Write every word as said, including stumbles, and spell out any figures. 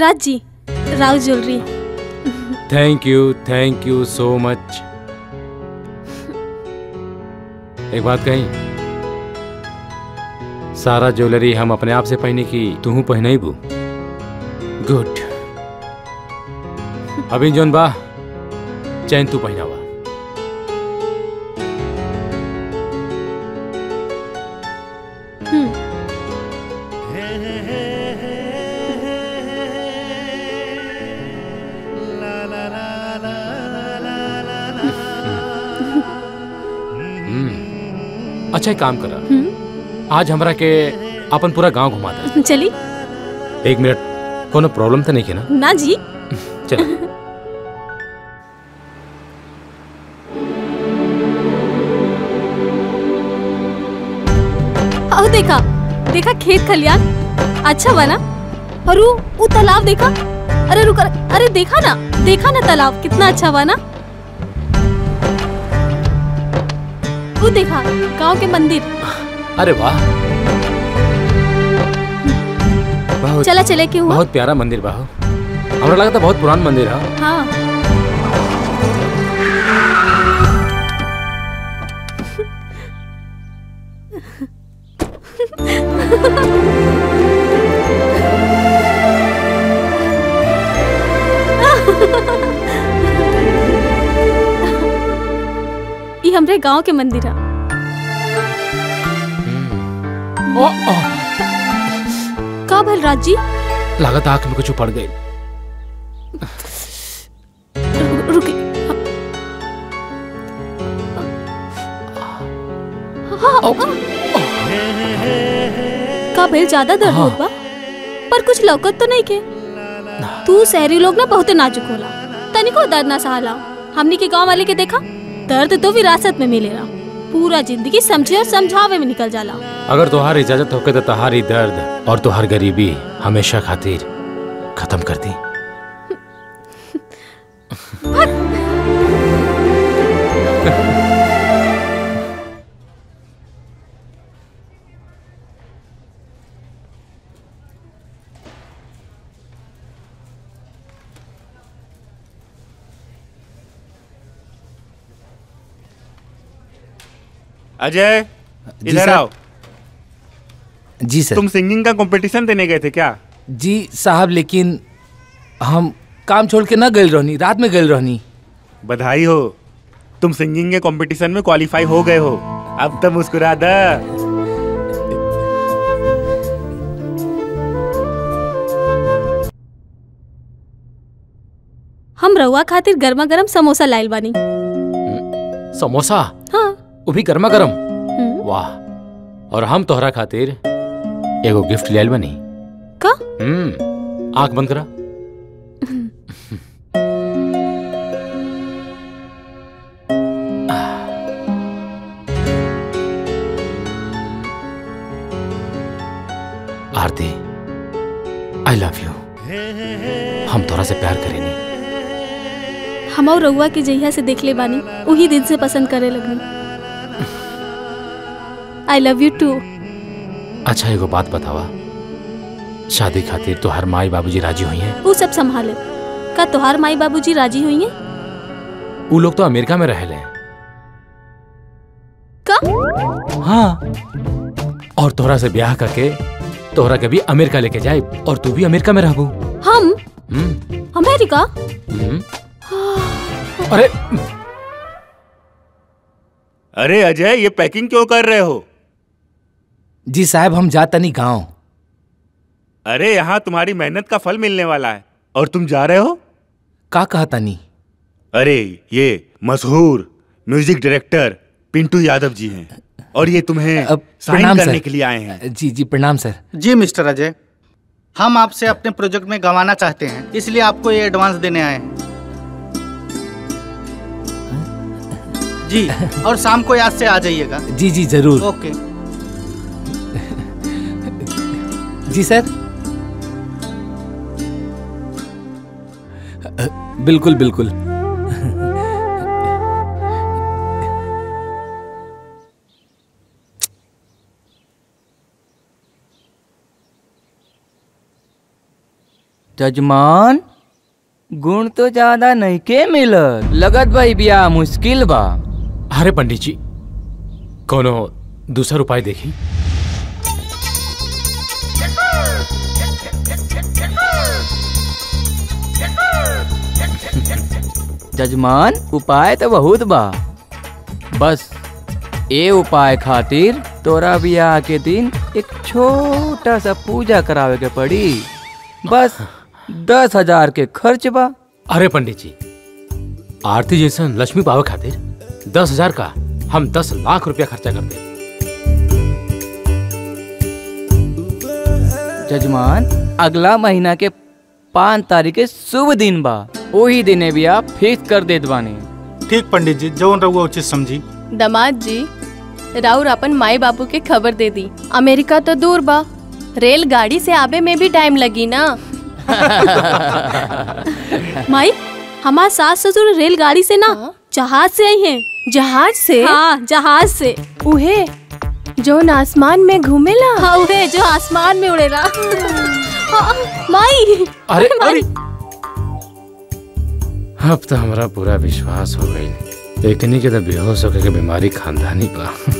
Raj ji, Rao jewellery. Thank you, thank you so much. एक बात कहीं, सारा ज्वेलरी हम अपने आप से पहने की तू पहने ही बू। गुड। अभी जोन बा चैन तू पहनावा। अच्छा काम करा। आज हमरा के अपन पूरा गांव घुमा दे। चली। एक मिनट, कोनो प्रॉब्लम तो नहीं है ना? ना जी। चल। और देखा, देखा खेत खलियान, अच्छा बना। और वो, वो तालाब देखा? अरे रुक, अरे देखा ना, देखा ना तालाब कितना अच्छा बना। वो देखा गांव के मंदिर। अरे वाह, बहुत चला चले क्यों हुआ? बहुत प्यारा मंदिर बाहु, हमरा लगा था बहुत पुराना मंदिर है। हाँ। हमरे गांव के मंदिर है। का भल राज जी? लागत आंख में कुछ पड़ गई। रुके। का भल ज्यादा दर्द होगा, पर कुछ लौकत तो नहीं के। तू शहरी लोग ना बहुत नाजुक होला, तनिको दर्द ना सहाला। हमनी के गांव वाले के देखा दर्द तो विरासत में मिलेगा, पूरा जिंदगी समझे और समझावे में निकल जाला। अगर तुहार इजाजत होके तो तुहारी दर्द और तुहार गरीबी हमेशा खातिर खत्म कर दी। अजय, इधर आओ। जी सर। तुम सिंगिंग का कंपटीशन देने गए थे क्या? जी साहब, लेकिन हम काम छोड़ के ना गए रहनी, रात में गए रहनी। बधाई हो, तुम सिंगिंग के कंपटीशन में क्वालिफाई हो गए हो। अब तो मुस्कुरा दा। हम रहुआ खातिर गर्मा गर्म समोसा लाइल बानी। समोसा? हाँ, वो भी गर्मा गर्म। वाह। और हम तोहरा खातिर एगो गिफ्ट ले आइल बनी। का? हम्म। आंख बंद करा। Aarti, I love you. हम तोहरा से प्यार करेनी। हम और रहुआ के जहिया से देखले बानी, उही दिन से पसंद करे लगनी। I love you too. अच्छा एगो बात बतावा, शादी खातिर तोहार माई बाबूजी राजी हुई हैं? वो सब संभाले। का तोहार माई बाबूजी राजी हुई हैं? वो लोग तो अमेरिका में रहले। का? हाँ। और तोहरा से ब्याह करके तोहरा के भी अमेरिका लेके जाए, और तू भी अमेरिका में रहबू। हम? हम्म। अमेरिका? हम्म। अरे अरे अजय, ये पैकिंग क्यों कर रहे हो? जी साहब, हम जाता नहीं गाँव। अरे यहाँ तुम्हारी मेहनत का फल मिलने वाला है और तुम जा रहे हो? का कहता नहीं? अरे ये मशहूर म्यूजिक डायरेक्टर पिंटू यादव जी हैं और ये तुम्हें साइन करने के लिए आए हैं। जी जी, प्रणाम सर। जी मिस्टर अजय, हम आपसे अपने प्रोजेक्ट में गंवाना चाहते हैं, इसलिए आपको ये एडवांस देने आए हैं। जी, और शाम को याद से आ जाइएगा। जी जी, जरूर। ओके जी सर। बिल्कुल बिल्कुल। जजमान गुण तो ज्यादा नहीं के मिलत, लगत भाई बिया मुश्किल बा। अरे पंडित जी कोनो दूसर उपाय देखी। जजमान उपाय तो बहुत बा, बस ए उपाय खातिर तोरा बियाह के दिन एक छोटा सा पूजा करावे के पड़ी, बस दस हजार के खर्च बा। अरे पंडित जी आरती जैसन लक्ष्मी पावे खातिर दस हजार का हम दस लाख रुपया खर्चा कर दे। जजमान अगला महीना के पाँच तारीख के शुभ दिन बा, वही दिन भी आप फिक्स कर देत बानी। ठीक पंडित जी, जौन रहुआ उचित समझी। दमाद जी राउर अपन माई बापू के खबर दे दी, अमेरिका तो दूर बा, रेलगाड़ी से आवे में भी टाइम लगी ना। माई हमार सास ससुर रेलगाड़ी से ना जहाज से आई हैं। जहाज से? हाँ जहाज से। उहे जो आसमान में घूमेला। हाँ उहे जो आसमान में उड़ेला। हाँ, माई अरे माई। अब तो हमारा पूरा विश्वास हो गई, लेकिन बेहोश होके बीमारी खानदानी पा।